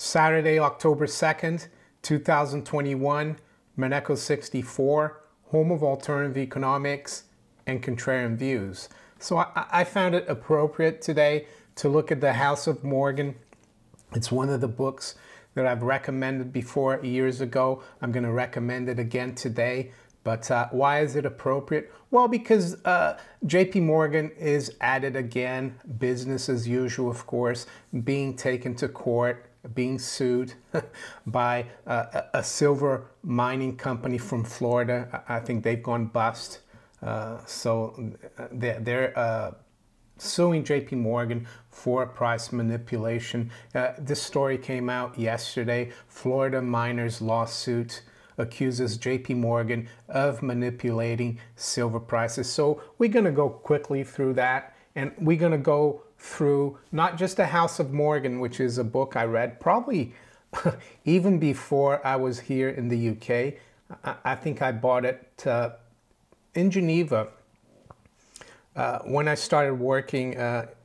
Saturday, October 2nd, 2021, Maneco 64, home of alternative economics and contrarian views. So I found it appropriate today to look at The House of Morgan. It's one of the books that I've recommended before years ago. I'm going to recommend it again today. But why is it appropriate? Well, because J.P. Morgan is at it again, business as usual, of course, being taken to court, being sued by a silver mining company from Florida. I think they've gone bust. So they're suing J.P. Morgan for price manipulation. This story came out yesterday. Florida miners lawsuit accuses J.P. Morgan of manipulating silver prices. So we're going to go quickly through that, and we're going to go through not just The House of Morgan, which is a book I read probably even before I was here in the UK. I think I bought it in Geneva when I started working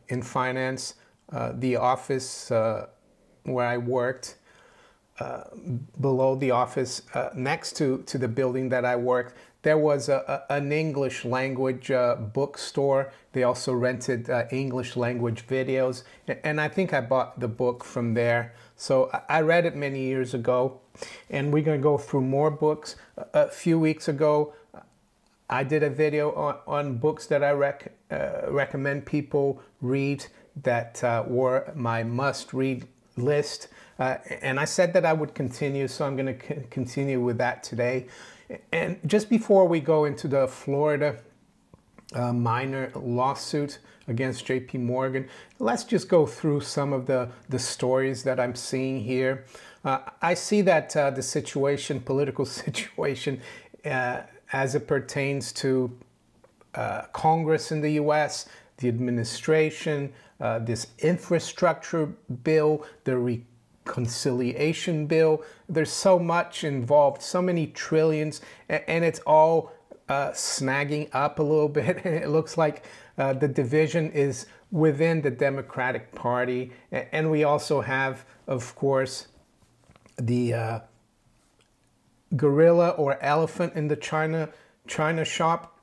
in finance. The office where I worked, below the office, next to the building that I worked, there was an English language bookstore. They also rented English language videos, and I think I bought the book from there. So I read it many years ago, and we're going to go through more books. A few weeks ago, I did a video on books that I recommend people read that were my must-read list. And I said that I would continue, so I'm going to continue with that today. And just before we go into the Florida miner lawsuit against J.P. Morgan, let's just go through some of the stories that I'm seeing here. I see that the situation, political situation, as it pertains to Congress in the U.S., the administration, this infrastructure bill, the reconciliation bill. There's so much involved, so many trillions, and it's all snagging up a little bit. It looks like the division is within the Democratic Party. And we also have, of course, the gorilla or elephant in the China shop,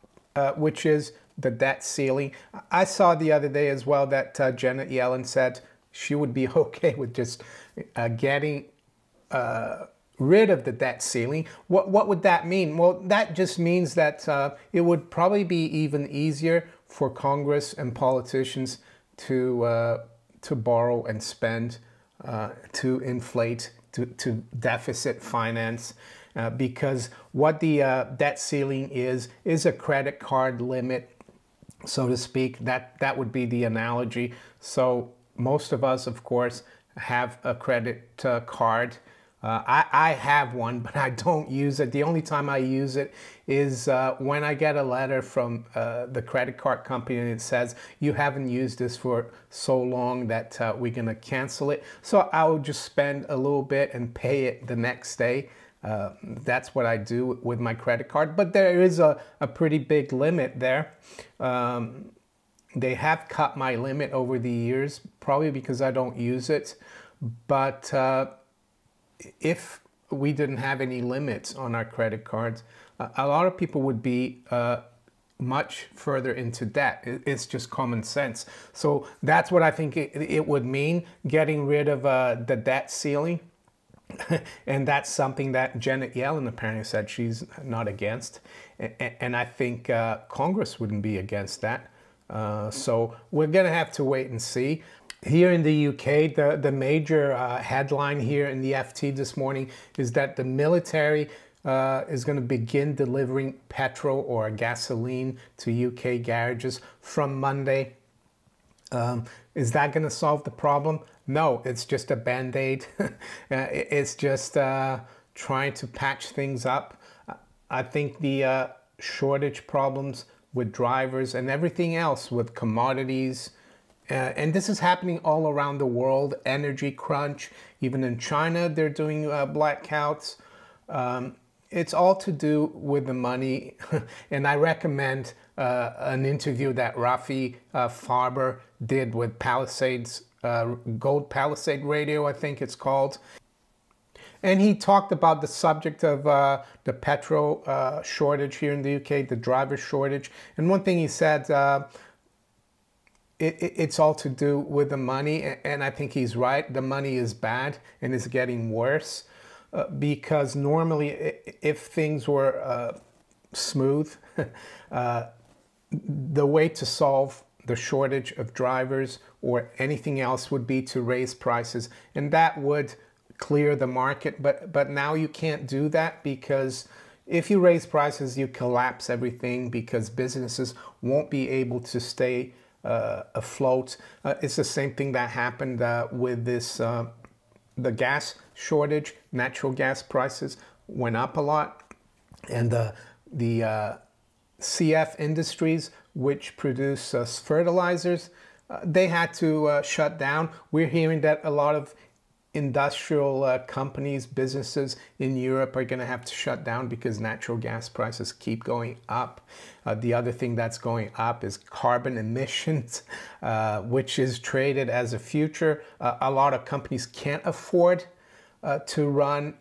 which is the debt ceiling. I saw the other day as well that Janet Yellen said she would be okay with just getting rid of the debt ceiling. What would that mean? Well, that just means that it would probably be even easier for Congress and politicians to borrow and spend, to inflate, to deficit finance. Because what the debt ceiling is a credit card limit, so to speak. That would be the analogy. So most of us, of course, have a credit card. I have one, but I don't use it. The only time I use it is when I get a letter from the credit card company and it says, you haven't used this for so long that we're going to cancel it. So I'll just spend a little bit and pay it the next day. That's what I do with my credit card. But there is a pretty big limit there. They have cut my limit over the years, probably because I don't use it. But if we didn't have any limits on our credit cards, a lot of people would be much further into debt. It's just common sense. So that's what I think it would mean, getting rid of the debt ceiling. And that's something that Janet Yellen apparently said she's not against. And I think Congress wouldn't be against that. So we're going to have to wait and see. Here in the UK, the major headline here in the FT this morning is that the military is going to begin delivering petrol or gasoline to UK garages from Monday. Is that going to solve the problem? No, it's just a band-aid. It's just trying to patch things up. I think the shortage problems with drivers and everything else with commodities, and this is happening all around the world, energy crunch, even in China they're doing blackouts. It's all to do with the money. And I recommend an interview that Rafi Farber did with Palisades Gold Palisade Radio, I think it's called. And he talked about the subject of the petrol shortage here in the UK, the driver shortage. And one thing he said, it's all to do with the money. And I think he's right. The money is bad and it's getting worse because normally if things were smooth, the way to solve the shortage of drivers or anything else would be to raise prices. And that would clear the market, but now you can't do that because if you raise prices, you collapse everything because businesses won't be able to stay afloat. It's the same thing that happened with this, the gas shortage. Natural gas prices went up a lot, and the CF Industries, which produce fertilizers, they had to shut down. We're hearing that a lot of industrial companies, businesses in Europe are going to have to shut down because natural gas prices keep going up. The other thing that's going up is carbon emissions, which is traded as a future. A lot of companies can't afford to run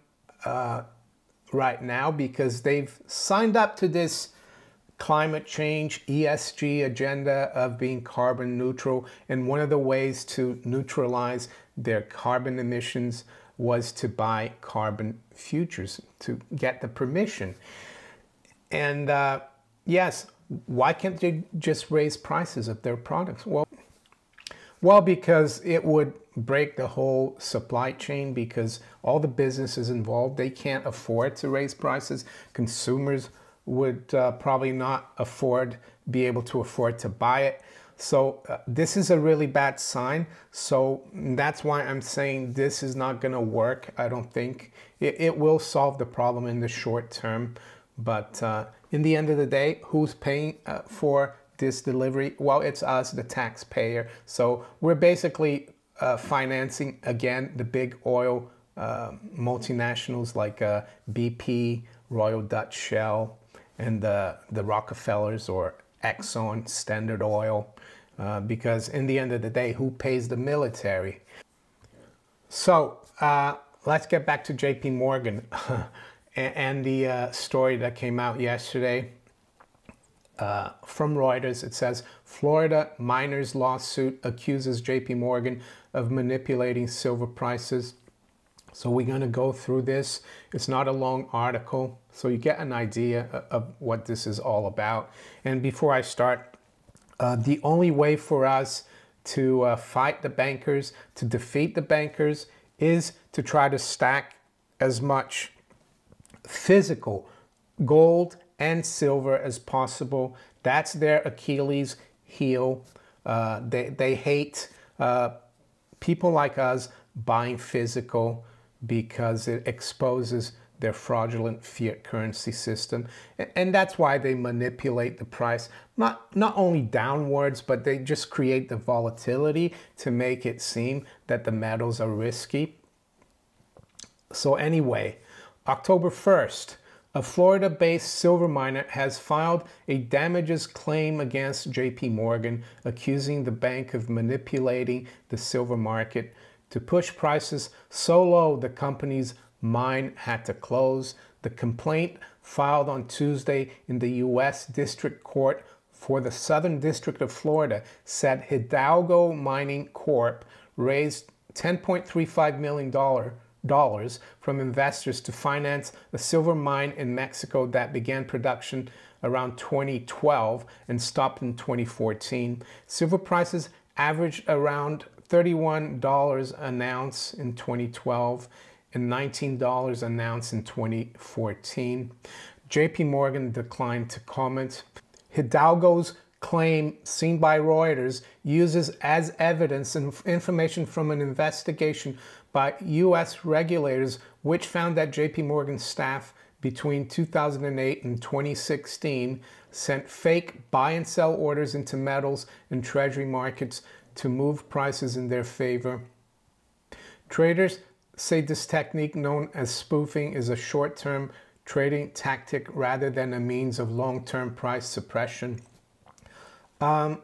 right now because they've signed up to this climate change ESG agenda of being carbon neutral. And one of the ways to neutralize their carbon emissions was to buy carbon futures, to get the permission. And yes, why can't they just raise prices of their products? Well, because it would break the whole supply chain because all the businesses involved, they can't afford to raise prices. Consumers would probably not be able to afford to buy it. So this is a really bad sign. So that's why I'm saying this is not going to work. I don't think it will solve the problem in the short term. But in the end of the day, who's paying for this delivery? Well, it's us, the taxpayer. So we're basically financing, again, the big oil multinationals like BP, Royal Dutch Shell, and the Rockefellers or Exxon, Standard Oil, because in the end of the day, who pays the military? So let's get back to J.P. Morgan and the story that came out yesterday from Reuters. It says, Florida miners lawsuit accuses J.P. Morgan of manipulating silver prices. So we're going to go through this. It's not a long article, so you get an idea of what this is all about. And before I start, the only way for us to fight the bankers, to defeat the bankers, is to try to stack as much physical gold and silver as possible. That's their Achilles heel. They hate people like us buying physical, because it exposes their fraudulent fiat currency system. And that's why they manipulate the price, not only downwards, but they just create the volatility to make it seem that the metals are risky. So anyway, October 1st, a Florida-based silver miner has filed a damages claim against J.P. Morgan, accusing the bank of manipulating the silver market to push prices so low the company's mine had to close. The complaint, filed on Tuesday in the U.S. District Court for the Southern District of Florida, said Hidalgo Mining Corp raised $10.35 million from investors to finance a silver mine in Mexico that began production around 2012 and stopped in 2014. Silver prices averaged around $31 an ounce in 2012 and $19 an ounce in 2014. J.P. Morgan declined to comment. Hidalgo's claim, seen by Reuters, uses as evidence information from an investigation by U.S. regulators, which found that J.P. Morgan staff between 2008 and 2016 sent fake buy and sell orders into metals and treasury markets to move prices in their favor. Traders say this technique, known as spoofing, is a short-term trading tactic rather than a means of long-term price suppression. I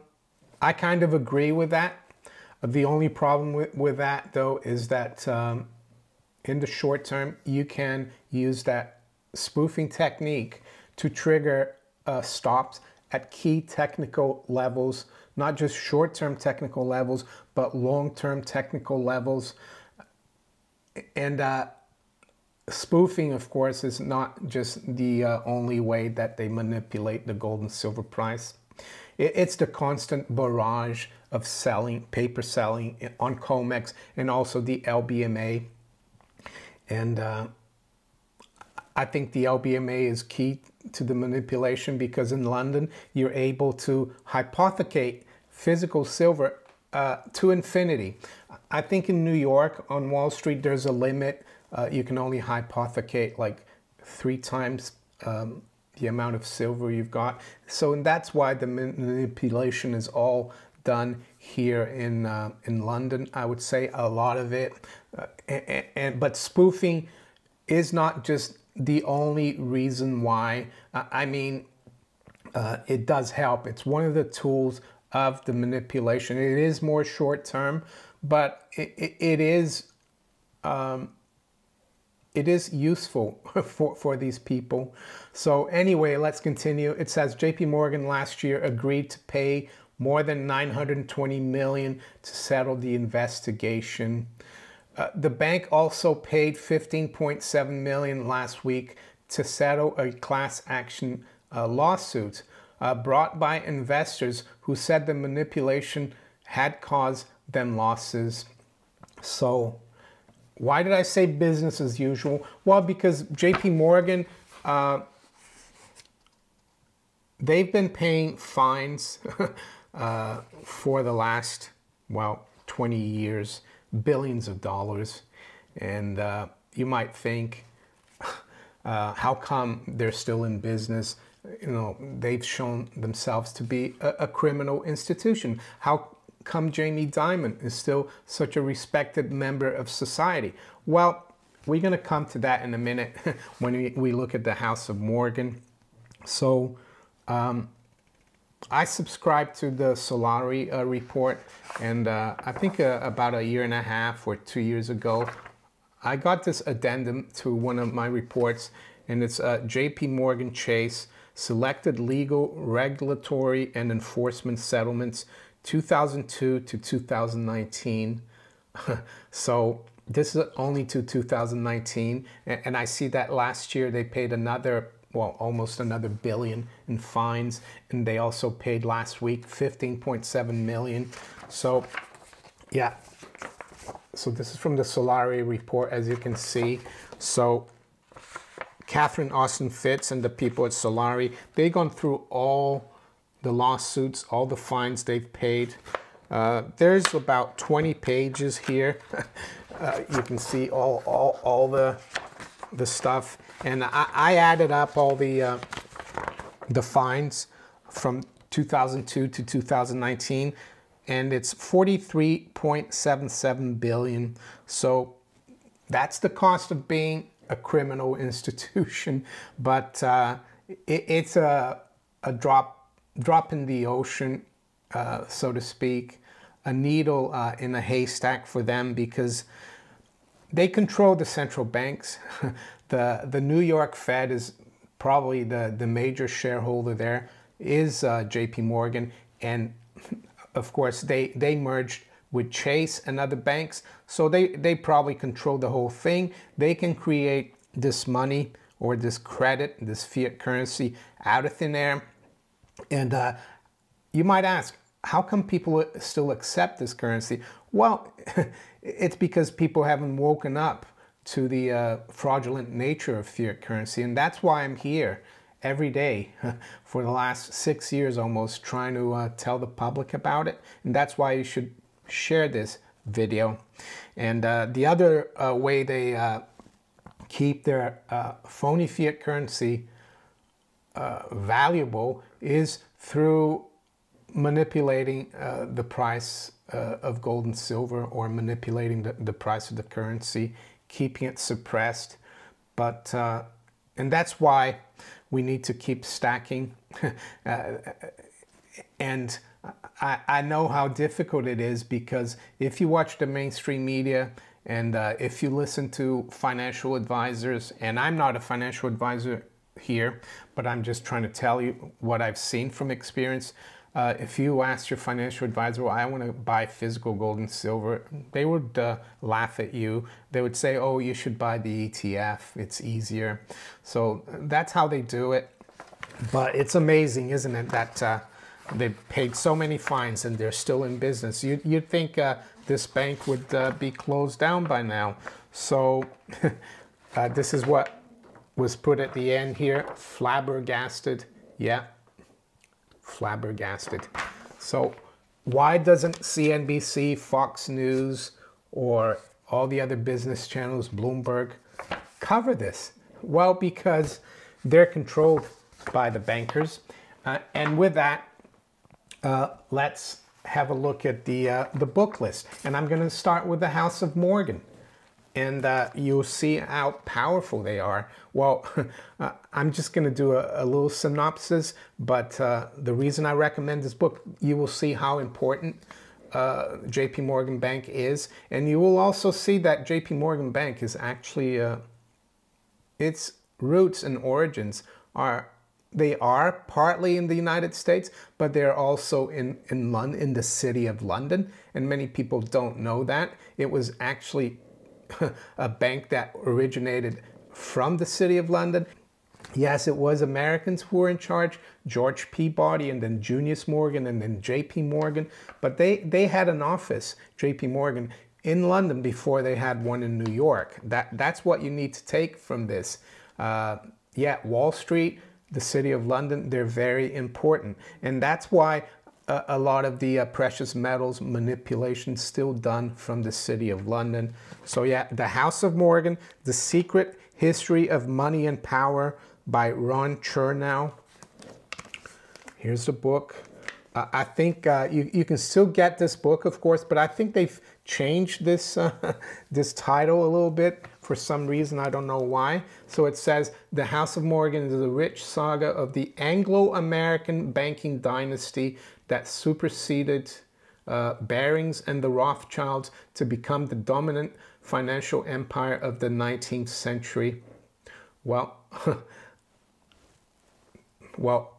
kind of agree with that. The only problem with that, though, is that in the short term, you can use that spoofing technique to trigger stops at key technical levels, not just short-term technical levels, but long-term technical levels. And spoofing, of course, is not just the only way that they manipulate the gold and silver price. It's the constant barrage of selling, paper selling on COMEX and also the LBMA. And I think the LBMA is key to the manipulation, because in London, you're able to hypothecate physical silver to infinity. I think in New York on Wall Street, there's a limit. You can only hypothecate like 3 times the amount of silver you've got. So, and that's why the manipulation is all done here in London. I would say a lot of it. But spoofing is not just the only reason why. I mean, it does help. It's one of the tools of the manipulation. It is more short term, but it is useful for these people. So anyway, let's continue. It says J.P. Morgan last year agreed to pay more than $920 million to settle the investigation. The bank also paid $15.7 million last week to settle a class action lawsuit brought by investors who said the manipulation had caused them losses. So why did I say business as usual? Well, because J.P. Morgan, they've been paying fines for the last, well, 20 years, billions of dollars. And you might think, how come they're still in business? You know, they've shown themselves to be a criminal institution. How come Jamie Dimon is still such a respected member of society? Well, we're going to come to that in a minute when we look at the House of Morgan. So I subscribe to the Solari report, and I think about a year and a half or 2 years ago, I got this addendum to one of my reports, and it's J.P. Morgan Chase Selected Legal, Regulatory, and Enforcement Settlements 2002 to 2019. So this is only to 2019, and I see that last year they paid another, well, almost another billion in fines, and they also paid last week 15.7 million. So yeah, so this is from the Solari report, as you can see. So Catherine Austin Fitz and the people at Solari, they've gone through all the lawsuits, all the fines they've paid. There's about 20 pages here. You can see all the stuff, and I added up all the fines from 2002 to 2019, and it's 43.77 billion. So that's the cost of being a criminal institution, but it's a drop in the ocean, so to speak, a needle in a haystack for them, because they control the central banks. The New York Fed is probably the major shareholder. There is J.P. Morgan, and of course they merged with Chase and other banks, so they probably control the whole thing. They can create this money or this credit, this fiat currency, out of thin air. And you might ask, how come people still accept this currency? Well, it's because people haven't woken up to the fraudulent nature of fiat currency. And that's why I'm here every day for the last 6 years almost, trying to tell the public about it. And that's why you should share this video. And the other way they keep their phony fiat currency valuable is through manipulating the price of gold and silver, or manipulating the price of the currency, keeping it suppressed. But and that's why we need to keep stacking. And I know how difficult it is, because if you watch the mainstream media and if you listen to financial advisors, and I'm not a financial advisor here, but I'm just trying to tell you what I've seen from experience. If you ask your financial advisor, well, I want to buy physical gold and silver, they would laugh at you. They would say, oh, you should buy the ETF. It's easier. So that's how they do it. But it's amazing, isn't it, that they paid so many fines and they're still in business. You'd think this bank would be closed down by now. So this is what was put at the end here. Flabbergasted. Yeah. Flabbergasted. So why doesn't CNBC, Fox News, or all the other business channels, Bloomberg, cover this? Well, because they're controlled by the bankers. And with that, let's have a look at the book list. And I'm going to start with the House of Morgan. And you'll see how powerful they are. Well, I'm just going to do a little synopsis, but the reason I recommend this book, you will see how important J.P. Morgan Bank is. And you will also see that J.P. Morgan Bank is actually, its roots and origins are, they are partly in the United States, but they're also in London, in the City of London. And many people don't know that. It was actually a bank that originated from the City of London. Yes, it was Americans who were in charge, George Peabody and then Junius Morgan and then J.P. Morgan. But they had an office, J.P. Morgan, in London before they had one in New York. That's what you need to take from this. Yeah, Wall Street, the City of London, they're very important. And that's why a lot of the precious metals manipulation still done from the City of London. So yeah, The House of Morgan, The Secret History of Money and Power by Ron Chernow. Here's the book. I think you can still get this book, of course, but I think they've changed this, this title a little bit for some reason. I don't know why. So it says, The House of Morgan is the rich saga of the Anglo-American banking dynasty that superseded Barings and the Rothschilds to become the dominant financial empire of the 19th century. Well, well,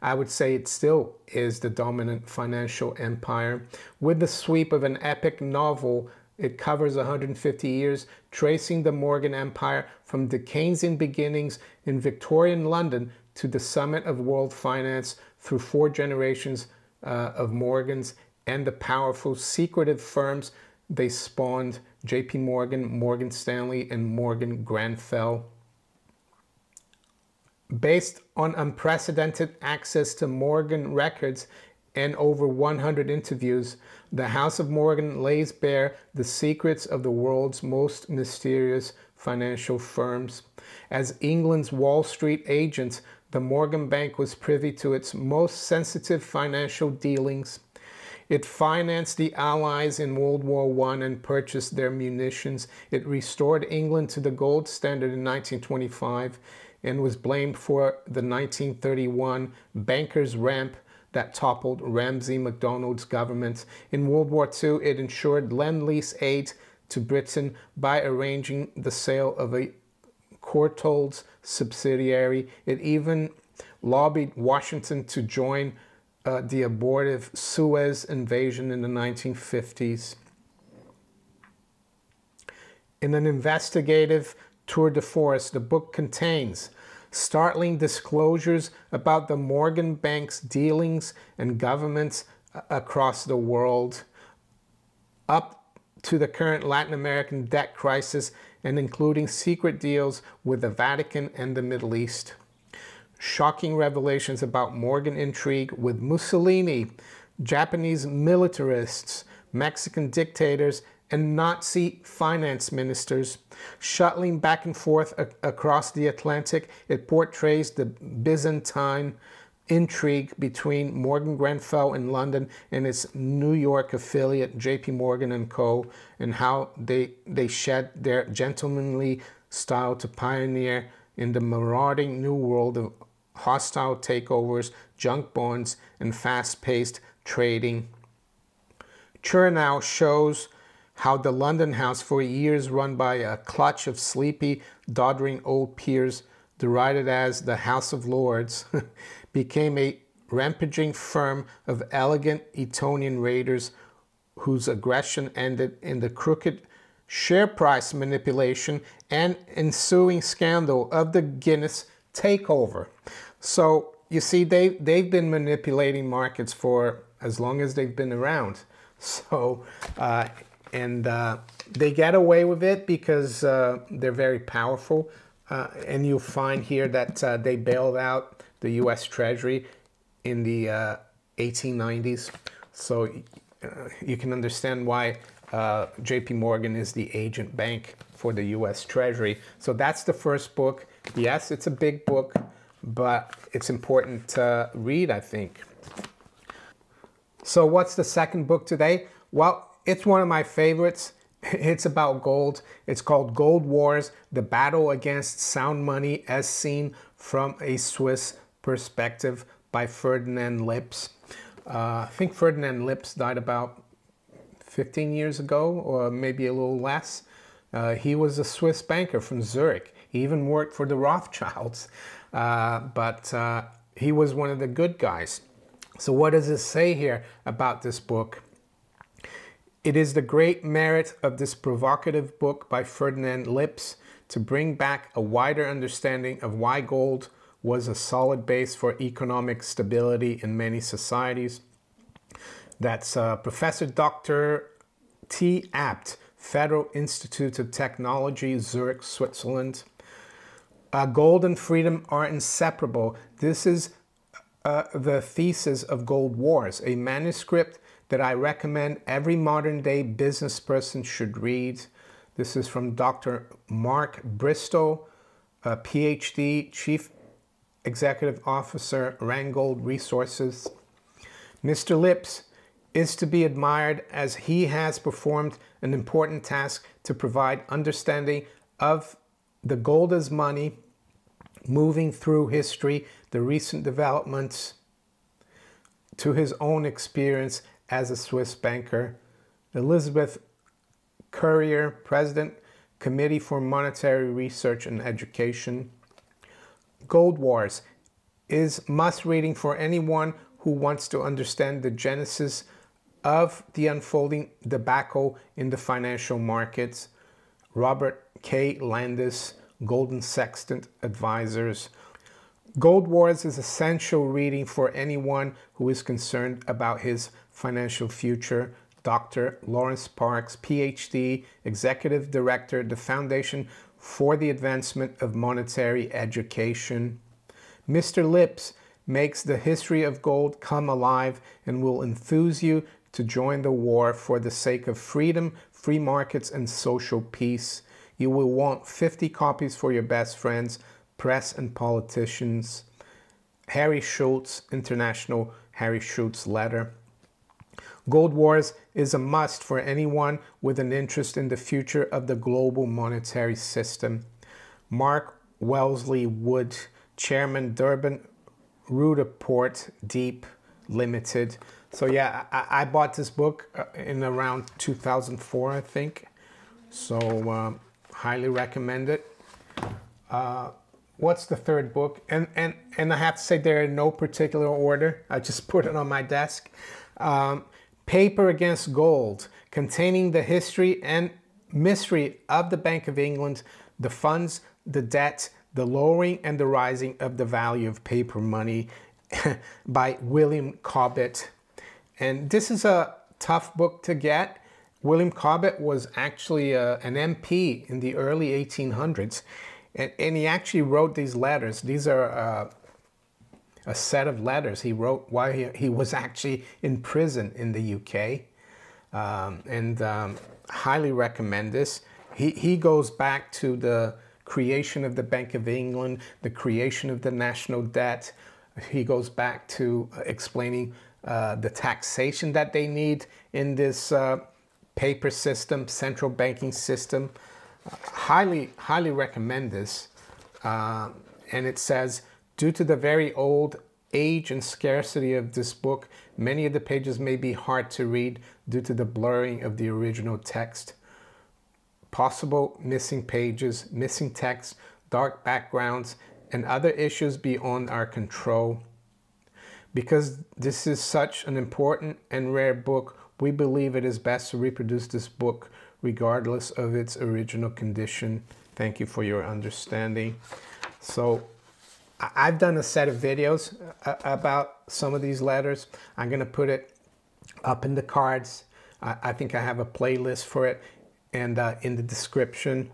I would say it still is the dominant financial empire. With the sweep of an epic novel, it covers 150 years, tracing the Morgan Empire from the Keynesian beginnings in Victorian London to the summit of world finance through four generations of Morgans and the powerful secretive firms they spawned: J.P. Morgan, Morgan Stanley, and Morgan Grenfell. Based on unprecedented access to Morgan records and over 100 interviews, The House of Morgan lays bare the secrets of the world's most mysterious financial firms. As England's Wall Street agents, the Morgan Bank was privy to its most sensitive financial dealings. It financed the Allies in World War I and purchased their munitions. It restored England to the gold standard in 1925 and was blamed for the 1931 bankers' ramp that toppled Ramsay MacDonald's government. In World War II, it ensured Lend-Lease aid to Britain by arranging the sale of a Courtaulds subsidiary. It even lobbied Washington to join the abortive Suez invasion in the 1950s. In an investigative tour de force, the book contains startling disclosures about the Morgan Bank's dealings and governments across the world, up to the current Latin American debt crisis, and including secret deals with the Vatican and the Middle East. Shocking revelations about Morgan intrigue with Mussolini, Japanese militarists, Mexican dictators, and Nazi finance ministers. Shuttling back and forth across the Atlantic, it portrays the Byzantine intrigue between Morgan Grenfell in London and its New York affiliate, J.P. Morgan and Co., and how they shed their gentlemanly style to pioneer in the marauding new world of hostile takeovers, junk bonds, and fast-paced trading. Chernow shows how the London house, for years run by a clutch of sleepy, doddering old peers, derided as the House of Lords, became a rampaging firm of elegant Etonian raiders whose aggression ended in the crooked share price manipulation and ensuing scandal of the Guinness takeover. So you see, they've been manipulating markets for as long as they've been around. So they get away with it because they're very powerful. And you'll find here that they bailed out the U.S. Treasury in the 1890s. So you can understand why J.P. Morgan is the agent bank for the U.S. Treasury. So that's the first book. Yes, it's a big book, but it's important to read, I think. So what's the second book today? Well, it's one of my favorites. It's about gold. It's called Gold Wars, The Battle Against Sound Money as Seen from a Swiss Perspective by Ferdinand Lips. I think Ferdinand Lips died about 15 years ago, or maybe a little less. He was a Swiss banker from Zurich. He even worked for the Rothschilds, but he was one of the good guys. So what does it say here about this book? It is the great merit of this provocative book by Ferdinand Lips to bring back a wider understanding of why gold was a solid base for economic stability in many societies. That's Professor Dr. T. Abt, Federal Institute of Technology, Zurich, Switzerland. Gold and freedom are inseparable. This is the thesis of Gold Wars, a manuscript that I recommend every modern day business person should read. This is from Dr. Mark Bristol, a PhD, Chief Executive Officer, Rangold Resources. Mr. Lips is to be admired as he has performed an important task to provide understanding of the gold as money, moving through history, the recent developments, to his own experience as a Swiss banker. Elizabeth Currier, President, Committee for Monetary Research and Education. Gold Wars is must-reading for anyone who wants to understand the genesis of the unfolding debacle in the financial markets. Robert K. Landis, Golden Sextant Advisors. Gold Wars is essential reading for anyone who is concerned about his financial future. Dr. Lawrence Parks, PhD, Executive Director, the Foundation for the Advancement of Monetary Education. Mr. Lips makes the history of gold come alive and will enthuse you to join the war for the sake of freedom, free markets, and social peace. You will want 50 copies for your best friends, press, and politicians. Harry Schultz, International Harry Schultz Letter. Gold Wars is a must for anyone with an interest in the future of the global monetary system. Mark Wellesley Wood, Chairman, Durbin Rudaport Deep Limited. So yeah, I bought this book in around 2004, I think. So highly recommend it. What's the third book? And I have to say they're in no particular order. I just put it on my desk. Paper Against Gold, containing the history and mystery of the Bank of England, the funds, the debt, the lowering and the rising of the value of paper money by William Cobbett. And this is a tough book to get. William Cobbett was actually an MP in the early 1800s, and he actually wrote these letters. These are a set of letters he wrote while he was actually in prison in the UK. Highly recommend this. He goes back to the creation of the Bank of England, the creation of the national debt. He goes back to explaining the taxation that they need in this paper system, central banking system. Highly recommend this. And it says, due to the very old age and scarcity of this book, many of the pages may be hard to read due to the blurring of the original text. Possible missing pages, missing text, dark backgrounds, and other issues beyond our control. Because this is such an important and rare book, we believe it is best to reproduce this book regardless of its original condition. Thank you for your understanding. So I've done a set of videos about some of these letters. I'm going to put it up in the cards. I think I have a playlist for it, and in the description.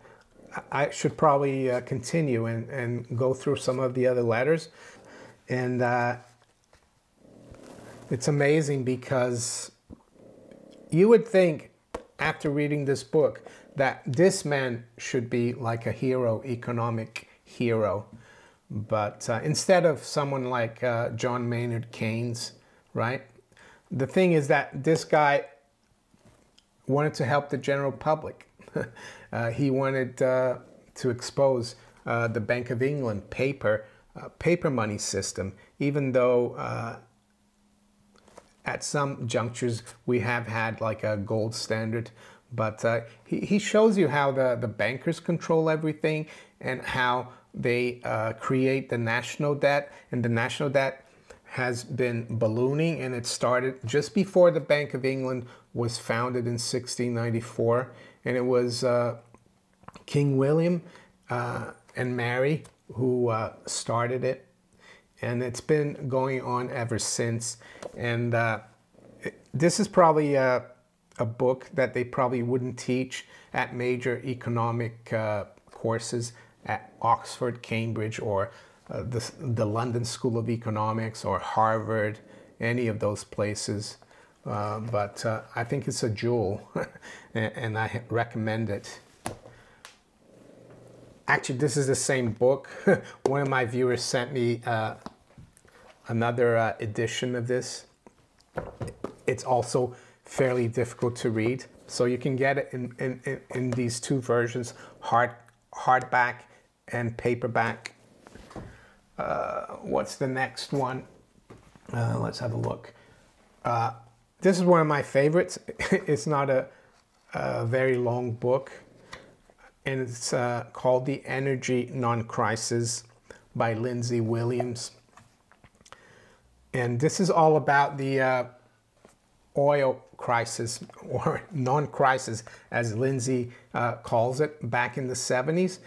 I should probably continue and go through some of the other letters. And it's amazing, because you would think after reading this book that this man should be like a hero, economic hero. But instead of someone like John Maynard Keynes, right? The thing is that this guy wanted to help the general public. He wanted to expose the Bank of England paper money system, even though at some junctures we have had like a gold standard. But he shows you how the bankers control everything, and how they create the national debt, and the national debt has been ballooning, and it started just before the Bank of England was founded in 1694, and it was King William and Mary who started it, and it's been going on ever since. And this is probably a book that they probably wouldn't teach at major economic courses at Oxford, Cambridge, or the London School of Economics, or Harvard, any of those places. But I think it's a jewel, and I recommend it. Actually, this is the same book. One of my viewers sent me another edition of this. It's also fairly difficult to read, so you can get it in these two versions, hardback and paperback. What's the next one? Let's have a look. This is one of my favorites. It's not a very long book, and it's called The Energy Non-Crisis by Lindsey Williams. And this is all about the oil crisis, or non-crisis as Lindsey calls it, back in the 70s.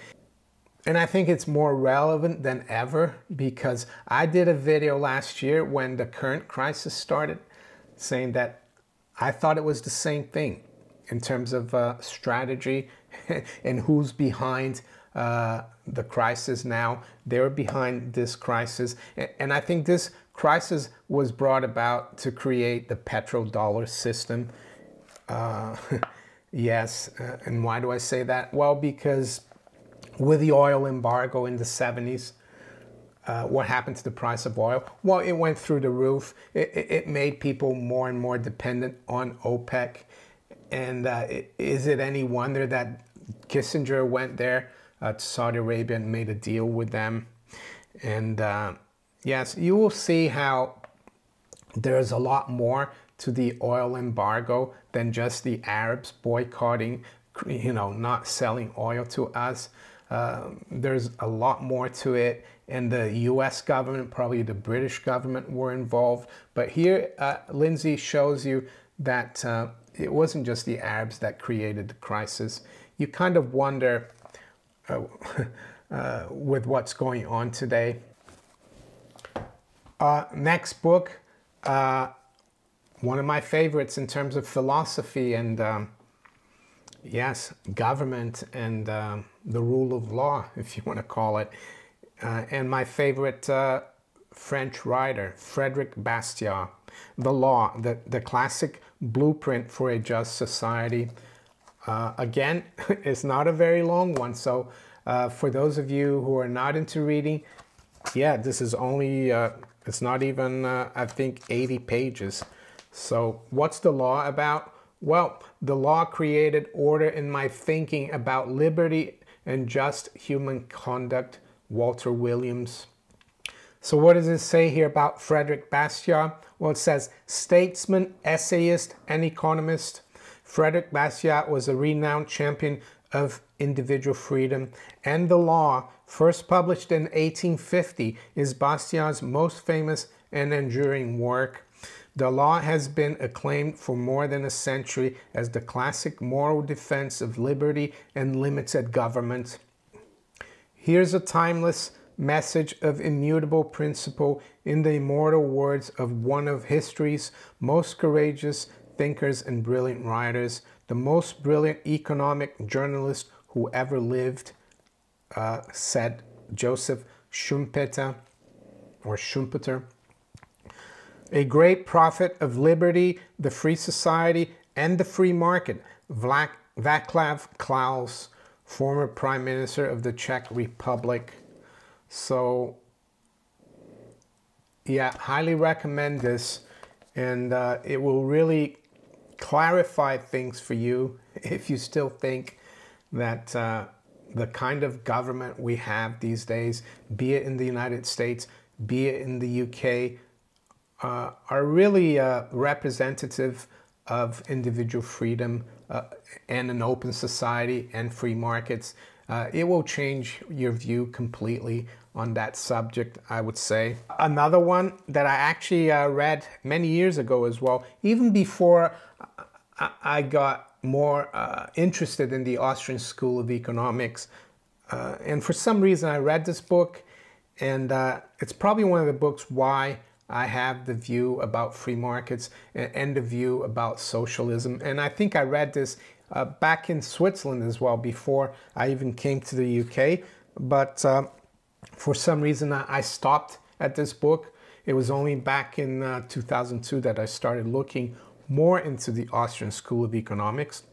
And I think it's more relevant than ever, because I did a video last year when the current crisis started, saying that I thought it was the same thing in terms of strategy and who's behind the crisis now. They're behind this crisis. And I think this crisis was brought about to create the petrodollar system. Yes. And why do I say that? Well, because with the oil embargo in the 70s, what happened to the price of oil? Well, it went through the roof. It made people more and more dependent on OPEC. And is it any wonder that Kissinger went there to Saudi Arabia and made a deal with them? And yes, you will see how there's a lot more to the oil embargo than just the Arabs boycotting, you know, not selling oil to us. There's a lot more to it, and the U.S. government, probably the British government, were involved. But here, Lindsey shows you that it wasn't just the Arabs that created the crisis. You kind of wonder with what's going on today. Next book, one of my favorites in terms of philosophy and yes, government and the rule of law, if you want to call it. And my favorite French writer, Frédéric Bastiat, The Law, the classic blueprint for a just society. Again, it's not a very long one. So for those of you who are not into reading, yeah, this is only, it's not even, I think, 80 pages. So what's The Law about? Well, the law created order in my thinking about liberty and just human conduct, Walter Williams. So what does it say here about Frédéric Bastiat? Well, it says statesman, essayist, and economist. Frédéric Bastiat was a renowned champion of individual freedom and the law, first published in 1850, is Bastiat's most famous and enduring work. The law has been acclaimed for more than a century as the classic moral defense of liberty and limited government. Here's a timeless message of immutable principle in the immortal words of one of history's most courageous thinkers and brilliant writers, the most brilliant economic journalist who ever lived, said Joseph Schumpeter, or Schumpeter. A great prophet of liberty, the free society, and the free market, Václav Klaus, former Prime Minister of the Czech Republic. So, yeah, highly recommend this, and it will really clarify things for you if you still think that the kind of government we have these days, be it in the United States, be it in the UK, are really representative of individual freedom and an open society and free markets. It will change your view completely on that subject, I would say. Another one that I actually read many years ago as well, even before I got more interested in the Austrian School of Economics. And for some reason I read this book, and it's probably one of the books why I have the view about free markets and the view about socialism. And I think I read this back in Switzerland as well, before I even came to the UK. But for some reason, I stopped at this book. It was only back in 2002 that I started looking more into the Austrian School of Economics.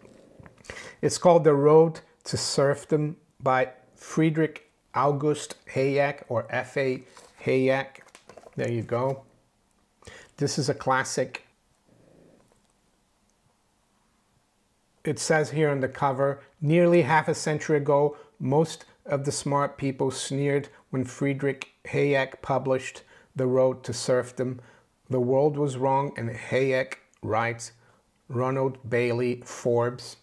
It's called The Road to Serfdom by Friedrich August Hayek, or F.A. Hayek. There you go. This is a classic. It says here on the cover, nearly half a century ago, most of the smart people sneered when Friedrich Hayek published The Road to Serfdom. The world was wrong, and Hayek writes. Ronald Bailey Forbes.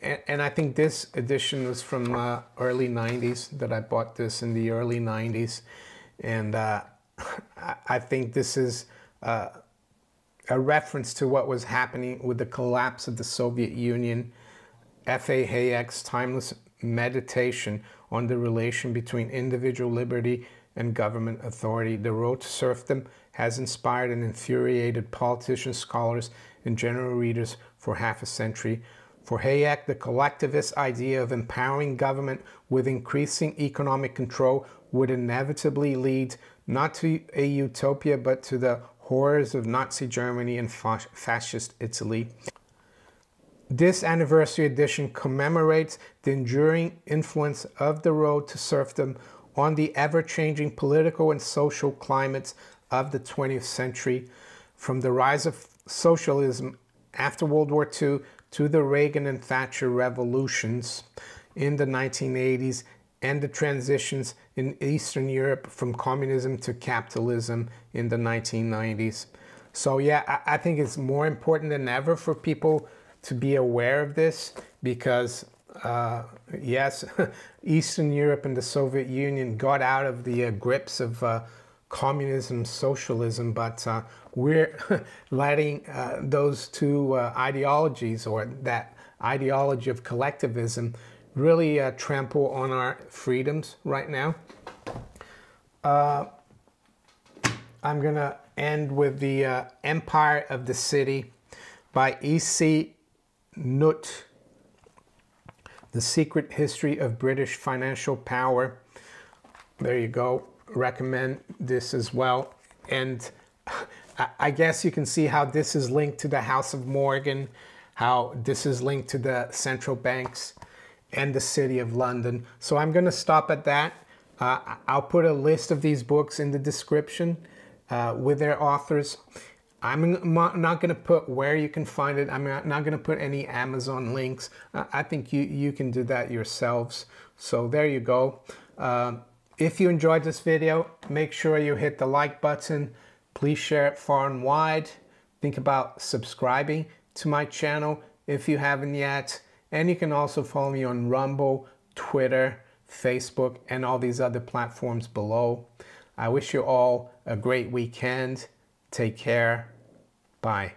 And I think this edition was from early 90s, that I bought this in the early 90s. And I think this is a reference to what was happening with the collapse of the Soviet Union. F.A. Hayek's timeless meditation on the relation between individual liberty and government authority, The Road to Serfdom, has inspired and infuriated politicians, scholars, and general readers for half a century. For Hayek, the collectivist idea of empowering government with increasing economic control would inevitably lead not to a utopia, but to the horrors of Nazi Germany and fascist Italy. This anniversary edition commemorates the enduring influence of the Road to Serfdom on the ever-changing political and social climates of the 20th century, from the rise of socialism after World War II to the Reagan and Thatcher revolutions in the 1980s and the transitions in Eastern Europe from communism to capitalism in the 1990s. So yeah, I think it's more important than ever for people to be aware of this, because yes, Eastern Europe and the Soviet Union got out of the grips of communism, socialism, but we're letting those two ideologies, or that ideology of collectivism, really trample on our freedoms right now. I'm gonna end with the Empire of the City by E.C. Nutt, The Secret History of British Financial Power. There you go, recommend this as well. And I guess you can see how this is linked to the House of Morgan, how this is linked to the central banks and the City of London. So I'm going to stop at that. I'll put a list of these books in the description with their authors. I'm not going to put where you can find it. I'm not going to put any Amazon links. I think you can do that yourselves. So there you go. If you enjoyed this video, make sure you hit the like button. Please share it far and wide. Think about subscribing to my channel if you haven't yet. And you can also follow me on Rumble, Twitter, Facebook, and all these other platforms below. I wish you all a great weekend. Take care. Bye.